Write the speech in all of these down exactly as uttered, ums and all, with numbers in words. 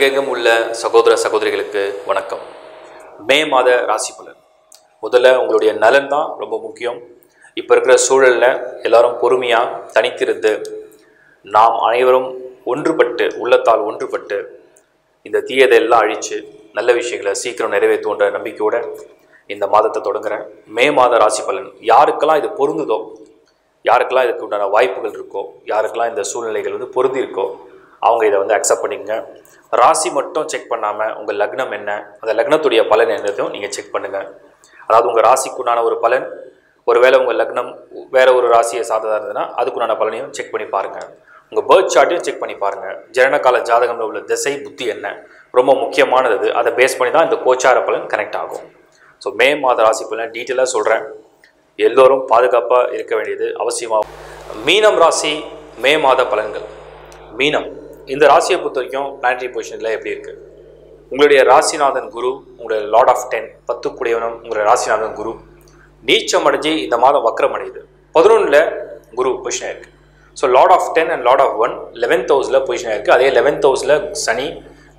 உலகெங்கும் உள்ள சகோதர சகோதரிகளுக்கு வணக்கம். மே மாத ராசி பலன். முதல்ல உங்களுடைய நலன் தான் ரொம்ப முக்கியம். இப்போ இருக்கிற சூழலில் எல்லாரும் பொறுமையாக தனித்திருந்து நாம் அனைவரும் ஒன்றுபட்டு உள்ளத்தால் ஒன்றுபட்டு இந்த தீயதை எல்லாம் அழித்து நல்ல விஷயங்களை சீக்கிரம் நிறைவேற்றுன்ற நம்பிக்கையோடு இந்த மாதத்தை தொடங்குகிறேன். மே மாத ராசி பலன். யாருக்கெல்லாம் இது பொருந்துதோ, யாருக்கெல்லாம் இதுக்கு உண்டான வாய்ப்புகள் இருக்கோ, யாருக்கெல்லாம் இந்த சூழ்நிலைகள் வந்து பொருந்தி இருக்கோ அவங்க இதை வந்து அக்செப்ட் பண்ணிக்கங்க. ராசி மட்டும் செக் பண்ணாமல் உங்கள் லக்னம் என்ன, அந்த லக்னத்துடைய பலன் என்னதும் நீங்கள் செக் பண்ணுங்கள். அதாவது உங்கள் ராசிக்குண்டான ஒரு பலன், ஒருவேளை உங்கள் லக்னம் வேறு ஒரு ராசியை சார்ந்ததாக இருந்ததுன்னா அதுக்குண்டான பலனையும் செக் பண்ணி பாருங்கள். உங்கள் பர்த் சார்ட்டையும் செக் பண்ணி பாருங்கள். ஜனனகால ஜாதகம்ல உள்ள திசை புத்தி என்ன ரொம்ப முக்கியமானது, அதை பேஸ் பண்ணி தான் இந்த கோச்சார பலன் கனெக்ட் ஆகும். ஸோ மே மாத ராசி பலன் டீட்டெயிலாக சொல்கிறேன். எல்லோரும் பாதுகாப்பாக இருக்க வேண்டியது அவசியமாகும். மீனம் ராசி மே மாத பலன்கள். மீனம் இந்த ராசியை பொறுத்த வரைக்கும் பிளானட்ரி பொசிஷனில் எப்படி இருக்குது? உங்களுடைய ராசிநாதன் குரு, உங்களுடைய லார்ட் ஆஃப் டென் பத்து கூடியவனும் உங்களுடைய ராசிநாதன் குரு நீச்சம் அடைஞ்சு இந்த மாதம் வக்ரம் அடையுது. பதினொன்றில் குரு பொசிஷனாக இருக்குது. So lord of ten and lord of one eleventh ஹவுஸில் பொசிஷனாக இருக்குது. அதே லெவன்த் ஹவுஸில் சனி,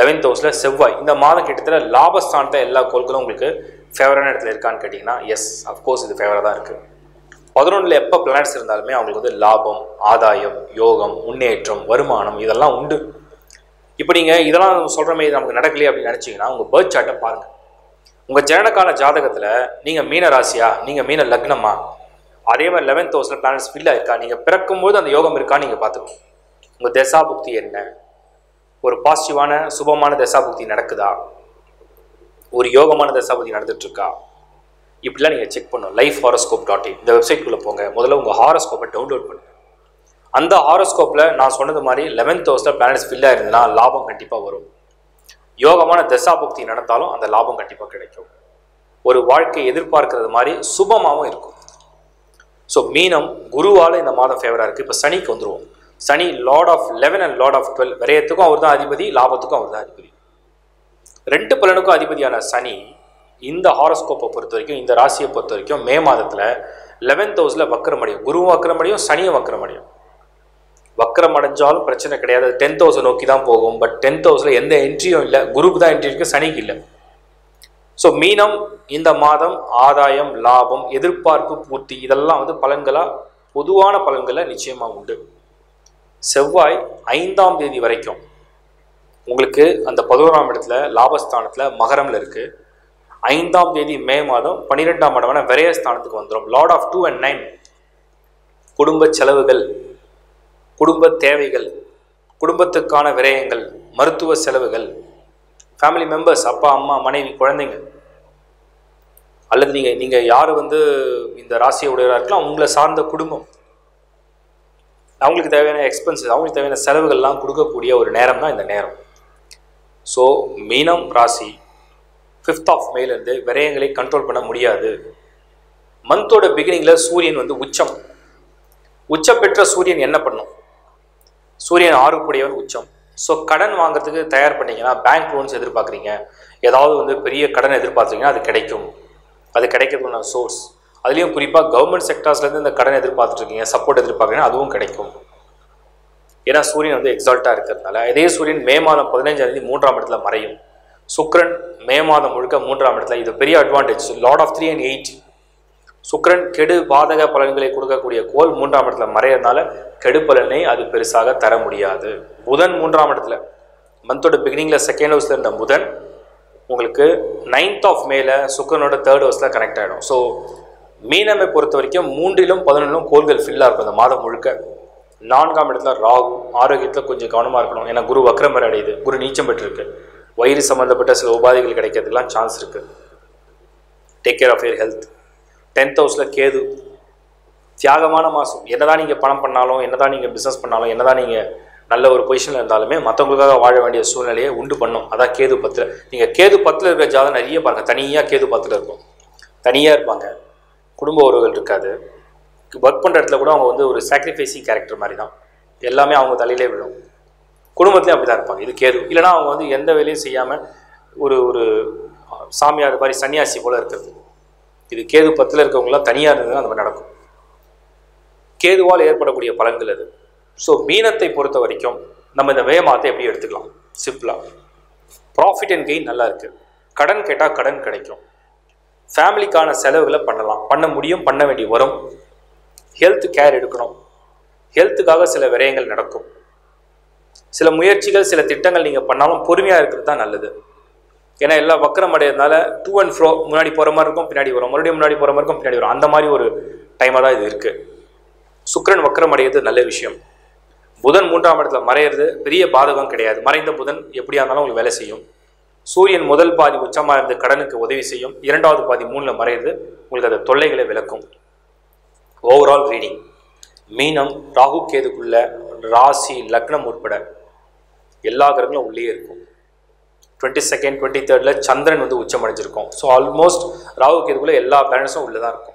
லெவன்த் ஹவுஸில் செவ்வாய். இந்த மாதம் கிட்டத்தட்ட லாபஸ்தானத்தை எல்லா கோள்களும் உங்களுக்கு ஃபேவரான இடத்துல இருக்கான்னு கேட்டிங்கன்னா எஸ், அஃப்கோர்ஸ் இது ஃபேவராக தான் இருக்குது. பதினொன்றில் எப்போ பிளானட்ஸ் இருந்தாலுமே அவங்களுக்கு வந்து லாபம், ஆதாயம், யோகம், முன்னேற்றம், வருமானம் இதெல்லாம் உண்டு. இப்போ நீங்கள் இதெல்லாம் சொல்கிற மாதிரி நமக்கு நடக்கலையே அப்படின்னு நினச்சிங்கன்னா உங்கள் பர்த் சார்ட்டை பாருங்கள். உங்கள் ஜனனகால ஜாதகத்தில் நீங்கள் மீன ராசியா, நீங்கள் மீன லக்னமா, அதே மாதிரி லெவன்த் ஹவுஸில் பிளானட்ஸ் ஃபில்லாக இருக்கா, நீங்கள் பிறக்கும்போது அந்த யோகம் இருக்கா நீங்கள் பார்த்துக்கணும். உங்கள் திசா புக்தி என்ன, ஒரு பாசிட்டிவான சுபமான திசா புக்தி நடக்குதா, ஒரு யோகமான திசா புக்தி நடந்துகிட்ருக்கா, இப்படிலாம் நீங்கள் செக் பண்ணணும். லைஃப் ஹாரோஸ்கோப் டாட் இன் இந்த வெப்சைட்குள்ளே போங்க. முதல்ல உங்கள் ஹாரோஸ்கோப்பை டவுன்லோட் பண்ணுங்கள். அந்த ஹாரோஸ்கோப்பில் நான் சொன்னது மாதிரி லெவன்த் ஹவுஸில் பிளானட்ஸ் ஃபில்லாக இருந்ததுன்னா லாபம் கண்டிப்பாக வரும். யோகமான தசாபக்தி நடந்தாலும் அந்த லாபம் கண்டிப்பாக கிடைக்கும். ஒரு வாழ்க்கை எதிர்பார்க்கறது மாதிரி சுபமாகவும் இருக்கும். ஸோ மீனம் குருவால் இந்த மாதம் ஃபேவராக இருக்குது. இப்போ சனிக்கு வந்துடுவோம். Shani lord of eleven and lord of twelve விரயத்துக்கும் அவர் தான் அதிபதி, லாபத்துக்கும் அவர் தான் அதிபதி. ரெண்டு பலனுக்கும் அதிபதியான சனி இந்த ஹாரோஸ்கோப்பை பொறுத்த வரைக்கும், இந்த ராசியை பொறுத்த வரைக்கும் மே மாதத்தில் லெவன்த் ஹவுஸில் வக்ரம் அடையும். குருவும் வக்ரம் அடையும், சனியும் வக்ரம் அடையும். வக்ரம் அடைஞ்சாலும் பிரச்சனை கிடையாது, டென்த் ஹவுஸை நோக்கி தான் போகும். பட் டென்த் ஹவுஸில் எந்த என்ட்ரியும் இல்லை, குருக்கு தான் என்ட்ரி இருக்குது, சனிக்கு இல்லை. ஸோ மீனம் இந்த மாதம் ஆதாயம், லாபம், எதிர்பார்ப்பு பூர்த்தி இதெல்லாம் வந்து பலன்களாக பொதுவான பலன்களை நிச்சயமாக உண்டு. செவ்வாய் ஐந்தாம் தேதி வரைக்கும் உங்களுக்கு அந்த பதினோராம் இடத்துல லாபஸ்தானத்தில் மகரமில் இருக்குது. ஐந்தாம் தேதி மே மாதம் பன்னிரெண்டாம் இடமான விரயஸ்தானத்துக்கு வந்துடும். Lord of two and nine குடும்ப செலவுகள், குடும்ப தேவைகள், குடும்பத்துக்கான விரயங்கள், மருத்துவ செலவுகள், ஃபேமிலி மெம்பர்ஸ், அப்பா அம்மா, மனைவி, குழந்தைங்க, அல்லது நீங்கள் நீங்கள் யார் வந்து இந்த ராசியை உடையவராக இருக்கலாம் அவங்கள சார்ந்த குடும்பம், அவங்களுக்கு தேவையான எக்ஸ்பென்சஸ், அவங்களுக்கு தேவையான செலவுகள்லாம் கொடுக்கக்கூடிய ஒரு நேரம் தான் இந்த நேரம். ஸோ மீனம் ராசி ஃபிஃப்த் ஆஃப் மேலேருந்து விரயங்களை கண்ட்ரோல் பண்ண முடியாது. மந்தோட பிகினிங்கில் சூரியன் வந்து உச்சம். உச்சம் பெற்ற சூரியன் என்ன பண்ணும்? சூரியன் ஆறு கூடியவன் உச்சம். ஸோ கடன் வாங்கிறதுக்கு தயார் பண்ணிங்கன்னா, பேங்க் லோன்ஸ் எதிர்பார்க்குறீங்க, ஏதாவது வந்து பெரிய கடன் எதிர்பார்த்துறீங்கன்னா அது கிடைக்கும். அது கிடைக்கிறதுக்கான சோர்ஸ். அதுலேயும் குறிப்பாக கவர்மெண்ட் செக்டார்ஸ்லேருந்து இந்த கடன் எதிர்பார்த்துட்ருக்கீங்க, சப்போர்ட் எதிர்பார்க்குறீங்கன்னா அதுவும் கிடைக்கும். ஏன்னா சூரியன் வந்து எக்ஸால்ட்டாக இருக்கிறதுனால. இதே சூரியன் மே மாதம் பதினைஞ்சாம் தேதி மூன்றாம் இடத்துல மறையும். சுக்ரன் மே மாதம் முழுக்க மூன்றாம் இடத்துல. இது பெரிய advantage. Lord of three and eight Sukran கெடு பாதக பலன்களை கொடுக்கக்கூடிய கோல் மூன்றாம் இடத்துல மறையறதுனால கெடு பலனை அது பெருசாக தர முடியாது. புதன் மூன்றாம் இடத்துல மந்தோட பிகினிங்கில் செகண்ட் ஹவுஸில் இருந்த புதன் உங்களுக்கு நைன்த் ஆஃப் மேல சுக்ரனோட தேர்ட் ஹவுஸில் கனெக்ட் ஆகிடும். ஸோ மீனமை பொறுத்த வரைக்கும் மூன்றிலும் பதினொன்றிலும் கோள்கள் ஃபில்லாக இருக்கும் இந்த மாதம் முழுக்க. நான்காம் இடத்துல ராகு. ஆரோக்கியத்தில் கொஞ்சம் கவனமாக இருக்கணும். ஏன்னா குரு வக்ரம் அடையுது, குரு நீச்சம் பெற்றிருக்கு. வயிறு சம்மந்தப்பட்ட சில உபாதைகள் கிடைக்கிறதுக்கெல்லாம் சான்ஸ் இருக்குது. Take care of your health. Tenth ஹவுஸில் கேது. தியாகமான மாதம். என்ன தான் நீங்கள் பணம் பண்ணாலும், என்ன தான் நீங்கள் பிஸ்னஸ் பண்ணாலும், என்ன தான் நீங்கள் நல்ல ஒரு பொசிஷனில் இருந்தாலுமே மற்றவங்களுக்காக வாழ வேண்டிய சூழ்நிலையை உண்டு பண்ணும். அதான் கேது பத்தில். நீங்கள் கேது பத்தில் இருக்கிற ஜாதகம் நிறைய பாருங்கள். தனியாக கேது பத்தில் இருக்கும். தனியாக இருப்பாங்க, குடும்ப உறவுகள் இருக்காது. ஒர்க் பண்ணுற இடத்துல கூட அவங்க வந்து ஒரு சாக்ரிஃபைசிங் கேரக்டர் மாதிரி தான். எல்லாமே அவங்க தலையிலே விழும். குடும்பத்துலேயும் அப்படி தான் இருப்பாங்க. இது கேது. இல்லைனா அவங்க வந்து எந்த வேலையும் செய்யாமல் ஒரு ஒரு சாமியார் மாதிரி சன்னியாசி போல் இருக்கிறது. இது கேது பத்தில் இருக்கவங்களாம் தனியாக இருந்ததுன்னா அந்த மாதிரி நடக்கும். கேதுவால் ஏற்படக்கூடிய பலன்கள் அது. ஸோ மீனத்தை பொறுத்த வரைக்கும் நம்ம இந்த மே மாதத்தை எப்படி எடுத்துக்கலாம்? சிம்பிளாக ப்ராஃபிட் அண்ட் கெயின் நல்லா இருக்குது. கடன் கேட்டால் கடன் கிடைக்கும். ஃபேமிலிக்கான செலவுகளை பண்ணலாம், பண்ண முடியும், பண்ண வேண்டி வரும். ஹெல்த் கேர் எடுக்கணும், ஹெல்த்துக்காக சில விரயங்கள் நடக்கும். சில முயற்சிகள் சில திட்டங்கள் நீங்கள் பண்ணாலும் பொறுமையாக இருக்கிறது தான் நல்லது. ஏன்னா எல்லா வக்கரம் அடையிறதுனால டூ அண்ட் ஃப்ரோ, முன்னாடி போகிற மாதிரி இருக்கும், பின்னாடி வரும், மறுபடியும் முன்னாடி போகிற மாதிரி இருக்கும், பின்னாடி வரும். அந்த மாதிரி ஒரு டைமாக தான் இது இருக்குது. சுக்கிரன் வக்கரம் அடைகிறது நல்ல விஷயம். புதன் மூன்றாம் இடத்துல மறையிறது பெரிய பாதகம் கிடையாது. மறைந்த புதன் எப்படியா இருந்தாலும் உங்களுக்கு வேலை செய்யும். சூரியன் முதல் பாதி உச்சமாக இருந்து கடனுக்கு உதவி செய்யும். இரண்டாவது பாதி மூணில் மறையிறது உங்களுக்கு அந்த தொல்லைகளை விளக்கும். ஓவரால் ரீடிங் மீனம் ராகு கேதுக்குள்ள ராசி லக்னம் உட்பட எல்லா கிரகங்களும் உள்ளே இருக்கும். டுவெண்ட்டி செகண்ட் டுவெண்ட்டி தேர்டில் சந்திரன் வந்து உச்சம் அடைஞ்சிருக்கும். ஸோ ஆல்மோஸ்ட் ராகு கேதுக்குள்ளே எல்லா பேலன்ஸும் உள்ளே தான் இருக்கும்.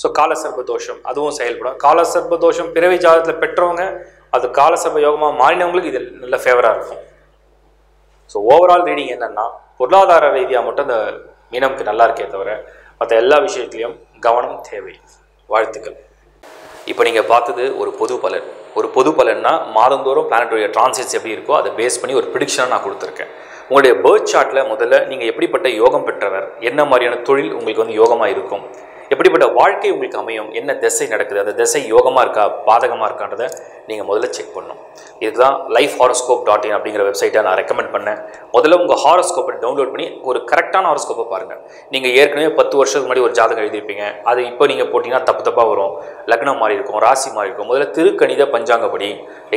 ஸோ காலசர்ப தோஷம் அதுவும் செயல்படும். காலசர்ப தோஷம் பிறவி ஜாதகத்தில் பெற்றவங்க, அது காலசர்ப யோகமாக மாறினவங்களுக்கு இது நல்ல ஃபேவராக இருக்கும். ஸோ ஓவரால் ரீடிங் என்னென்னா பொருளாதார ரீதியாக மட்டும் அந்த மீனமுக்கு நல்லா இருக்கே தவிர மற்ற எல்லா விஷயத்துலையும் கவனம் தேவை. வாழ்த்துக்கள். இப்போ நீங்கள் பார்த்தது ஒரு பொது பலன். ஒரு பொது பலன்னா மாதந்தோறும் பிளானட்டோடைய டிரான்சிட்ஸ் எப்படி இருக்கோ அதை பேஸ் பண்ணி ஒரு ப்ரிடிக்ஷனாக நான் கொடுத்துருக்கேன். உங்களுடைய பேர்த் சார்ட்டில் முதல்ல நீங்கள் எப்படிப்பட்ட யோகம் பெற்றவர், என்ன மாதிரியான தொழில் உங்களுக்கு வந்து யோகமாக இருக்கும், எப்படிப்பட்ட வாழ்க்கை உங்களுக்கு அமையும், என்ன திசை நடக்குது, அந்த திசை யோகமாக இருக்கா பாதகமாக இருக்கான்றதை நீங்கள் முதல்ல செக் பண்ணணும். இதுதான் லைஃப் ஹாரோஸ்கோப் டாட் இன் அப்படிங்கிற வெப்சைட்டை நான் ரெக்கமெண்ட் பண்ணேன். முதல்ல உங்கள் ஹாரோஸ்கோப்பை டவுன்லோட் பண்ணி ஒரு கரெக்டான ஹாரோஸ்கோப்பை பாருங்கள். நீங்கள் ஏற்கனவே பத்து வருஷத்துக்கு முன்னாடி ஒரு ஜாதகம் எழுதியிருப்பீங்க, அது இப்போ நீங்கள் போட்டிங்கன்னா தப்பு தப்பாக வரும், லக்னம் மாறி இருக்கும், ராசி மாறி இருக்கும். முதல்ல திருக்கணித பஞ்சாங்கப்படி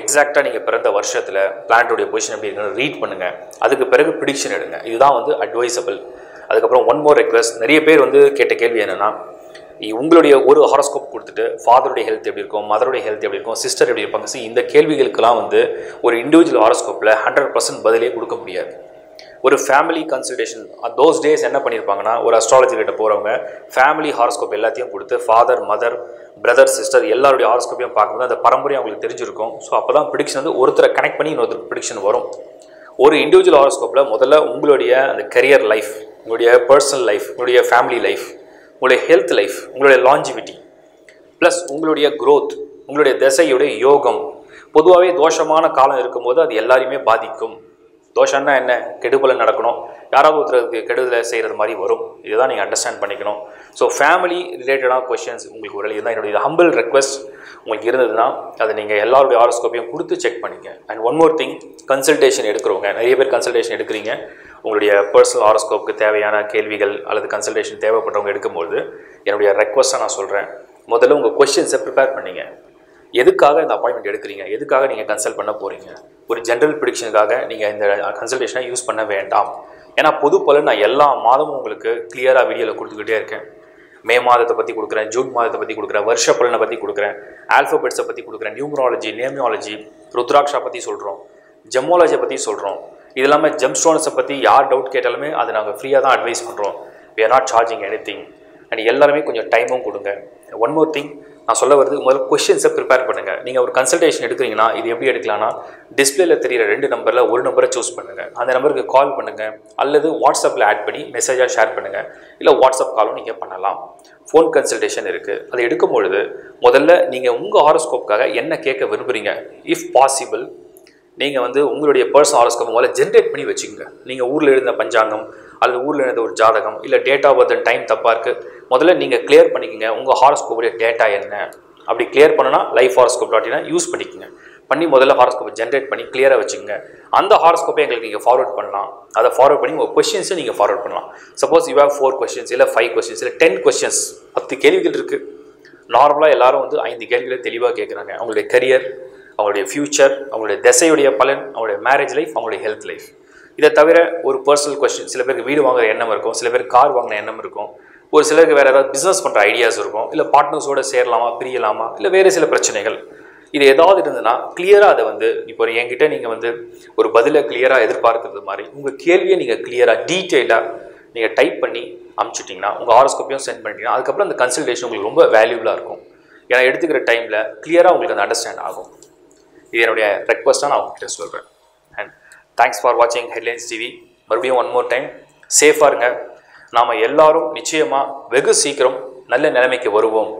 எக்ஸாக்டாக நீங்கள் பிறந்த வருஷத்தில் பிளானட்டோடைய பொசிஷன் எப்படி இருக்குன்னு ரீட் பண்ணுங்கள். அதுக்கு பிறகு ப்ரிடிக்ஷன் எடுங்க. இதுதான் வந்து அட்வைசபிள். அதுக்கப்புறம் ஒன் மோர் ரெக்வெஸ்ட், நிறைய பேர் வந்து கேட்ட கேள்வி என்னென்னா உங்களுடைய ஒரு ஹாரோஸ்கோப் கொடுத்துட்டு ஃபாதருடைய ஹெல்த் எப்படி இருக்கும், மதருடைய ஹெல்த் எப்படி இருக்கும், சிஸ்டர் எப்படி இருப்பாங்க. ஸோ இந்த கேள்விகளுக்கெல்லாம் வந்து ஒரு இண்டிவிஜுவல் ஹாரோஸ்கோப்பில் ஹண்ட்ரட் பர்சன்ட் பதிலே கொடுக்க முடியாது. ஒரு ஃபேமிலி கன்சல்டேஷன் தோஸ் டேஸ் என்ன பண்ணியிருப்பாங்கன்னா ஒரு அஸ்ட்ராலஜிக்கிட்ட போகிறவங்க ஃபேமிலி ஹாரோஸ்கோப் எல்லாத்தையும் கொடுத்து ஃபாதர், மதர், பிரதர், சிஸ்டர் எல்லாருடைய ஹாரோஸ்கோப்பையும் பார்க்கும்போது அந்த பரம்பரையும் அவங்களுக்கு தெரிஞ்சிருக்கும். ஸோ அப்போ தான் ப்ரிடிக்ஷன் வந்து ஒருத்தரை கனெக்ட் பண்ணி இன்னொருத்தர் ப்ரிடிக்ஷன் வரும். ஒரு இண்டிவிஜுவல் ஹாரோஸ்கோப்பில் முதல்ல உங்களுடைய அந்த கரியர் லைஃப், உங்களுடைய பர்சனல் லைஃப், உங்களுடைய ஃபேமிலி லைஃப், உங்களுடைய ஹெல்த் லைஃப், உங்களுடைய லாஞ்சிவிட்டி ப்ளஸ் உங்களுடைய க்ரோத், உங்களுடைய திசையுடைய யோகம். பொதுவாகவே தோஷமான காலம் இருக்கும்போது அது எல்லாரையுமே பாதிக்கும். தோஷம்னா என்ன? கெடுதலை நடக்கணும், யாராவது ஒருத்தருக்கு கெடுதலை செய்கிறது மாதிரி வரும். இதை தான் நீங்கள் அண்டர்ஸ்டாண்ட் பண்ணிக்கணும். ஸோ ஃபேமிலி ரிலேட்டடான கொஷின்ஸ் உங்களுக்கு ஒரு இதுதான் என்னுடைய ஹம்பிள் ரெக்வெஸ்ட். உங்களுக்கு இருந்ததுன்னா அதை நீங்கள் எல்லாருடைய ஹாரோஸ்கோப்பையும் கொடுத்து செக் பண்ணிங்க. And one more thing, consultation எடுக்கிறவங்க, நிறைய பேர் கன்சல்டேஷன் எடுக்கிறீங்க. உங்களுடைய பர்சனல் ஹாரோஸ்கோப்புக்கு தேவையான கேள்விகள் அல்லது கன்சல்டேஷன் தேவைப்பட்டவங்க எடுக்கும்போது என்னுடைய ரெக்வஸ்ட்டாக நான் சொல்கிறேன், முதல்ல உங்கள் கொஷின்ஸை ப்ரிப்பேர் பண்ணிங்க. எதுக்காக இந்த அப்பாயின்மெண்ட் எடுக்கிறீங்க, எதுக்காக நீங்கள் கன்சல்ட் பண்ண போகிறீங்க. ஒரு ஜென்ரல் ப்ரிடிக்ஷனுக்காக நீங்கள் இந்த கன்சல்டேஷனை யூஸ் பண்ண வேண்டாம். ஏன்னா பொது போல நான் எல்லா மாதமும் உங்களுக்கு கிளியராக வீடியோவில் கொடுத்துக்கிட்டே இருக்கேன். மே மாதத்தை பற்றி கொடுக்குறேன், ஜூன் மாதத்தை பற்றி கொடுக்குறேன், வருஷ பலனை பற்றி கொடுக்குறேன், ஆல்ஃபபெட்ஸை பற்றி கொடுக்குறேன், நியூமராலஜி, நேமியாலஜி, ருத்ராட்சா பற்றி சொல்கிறோம், ஜெமாலஜியை பற்றி சொல்கிறோம். இது இல்லாமல் ஜெம் ஸ்டோன்ஸை பற்றி யார் டவுட் கேட்டாலுமே அதை நாங்கள் ஃப்ரீயாக தான் அட்வைஸ் பண்ணுறோம். We are not charging anything. And எல்லாருமே கொஞ்சம் டைமும் கொடுங்க. ஒன் மோர் திங், நான் சொல்ல வருது முதல்ல கொஷின்ஸை ப்ரிப்பேர் பண்ணுங்கள். நீங்கள் ஒரு கன்சல்டேஷன் எடுக்கிறீங்கன்னா இது எப்படி எடுக்கலாம்னா டிஸ்பிளேல தெரிகிற ரெண்டு நம்பரில் ஒரு நம்பரை சூஸ் பண்ணுங்கள். அந்த நம்பருக்கு கால் பண்ணுங்கள் அல்லது வாட்ஸ்அப்பில் ஆட் பண்ணி மெசேஜாக ஷேர் பண்ணுங்கள். இல்லை வாட்ஸ்அப் காலும் நீங்கள் பண்ணலாம். ஃபோன் கன்சல்டேஷன் இருக்குது, அதை எடுக்கும்பொழுது முதல்ல நீங்கள் உங்கள் ஹாரோஸ்கோப்புக்காக என்ன கேட்க விரும்புகிறீங்க. இஃப் பாசிபிள் நீங்கள் வந்து உங்களுடைய பர்சனல் ஹாரோஸ்கோப் முதல்ல ஜென்ரேட் பண்ணி வச்சுக்கோங்க. நீங்கள் ஊரில் எழுந்த பஞ்சாங்கம் அல்லது ஊரில் எழுந்த ஒரு ஜாதகம் இல்லை டேட் ஆஃப் பர்த் டைம் தப்பாக இருக்குது, முதல்ல நீங்கள் கிளியர் பண்ணிக்கோங்க. உங்கள் ஹாரோஸ்கோப்புடைய டேட்டா என்ன அப்படி கிளியர் பண்ணனா life horoscope dot in use பண்ணிக்கோங்க. பண்ணி முதல்ல ஹாரோஸ்கோப்பை ஜென்ரேட் பண்ணி கிளியராக வச்சுக்கோங்க. அந்த ஹாரோஸ்கோப்பை எங்களுக்கு நீங்கள் ஃபார்வர்ட் பண்ணலாம். அதை ஃபார்வர்ட் பண்ணி உங்கள் கொஷின்ஸை நீங்கள் ஃபார்வர்ட் பண்ணலாம். Suppose you have four questions இல்லை ஃபைவ் கொஷின்ஸ் இல்லை டென் கொஷின்ஸ், பத்து கேள்விகள் இருக்குது. நார்மலாக எல்லோரும் வந்து ஐந்து கேள்விகளை தெளிவாக கேட்குறாங்க. அவங்களுடைய கரியர், அவங்களுடைய ஃப்யூச்சர், அவங்களுடைய திசையுடைய பலன், அவங்களுடைய மேரேஜ் லைஃப், அவங்களுடைய ஹெல்த் லைஃப். இதை தவிர ஒரு பர்சனல் கொஸ்டின், சில பேருக்கு வீடு வாங்குற எண்ணம் இருக்கும், சில பேர் கார் வாங்கின எண்ணம் இருக்கும், ஒரு சிலருக்கு வேறு ஏதாவது பிஸ்னஸ் பண்ணுற ஐடியாஸ் இருக்கும், இல்லை பார்ட்னர்ஸோடு சேரலாமா பிரியலாமா இல்லை வேறு சில பிரச்சனைகள். இது ஏதாவது இருந்ததுன்னா கிளியராக அதை வந்து இப்போ ஒரு என்கிட்ட நீங்கள் வந்து ஒரு பதிலை கிளியராக எதிர்பார்க்கறது மாதிரி உங்கள் கேள்வியை நீங்கள் கிளியராக டீட்டெயிலாக நீங்கள் டைப் பண்ணி அனுப்பிச்சிட்டிங்கன்னா உங்கள் ஹாரோஸ்கோப்பையும் சென்ட் பண்ணிட்டீங்கன்னா அதுக்கப்புறம் அந்த கன்சல்டேஷன் உங்களுக்கு ரொம்ப வேல்யூபுளாக இருக்கும். ஏன்னா எடுத்துக்கிற டைமில் கிளியராக உங்களுக்கு அந்த அண்டர்ஸ்டாண்ட் ஆகும். இது என்னுடைய ரெக்வஸ்ட்டாக நான் உங்ககிட்ட சொல்கிறேன். அண்ட் தேங்க்ஸ் ஃபார் வாட்சிங் ஹெட்லைன்ஸ் டிவி. மறுபடியும் ஒன் மோர் டைம், சேஃபாக இருங்க. நாம் எல்லாரும் நிச்சயமாக வெகு சீக்கிரம் நல்ல நிலைமைக்கு வருவோம்.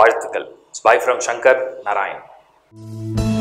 வாழ்த்துக்கள். Bye from Shankar Narayan.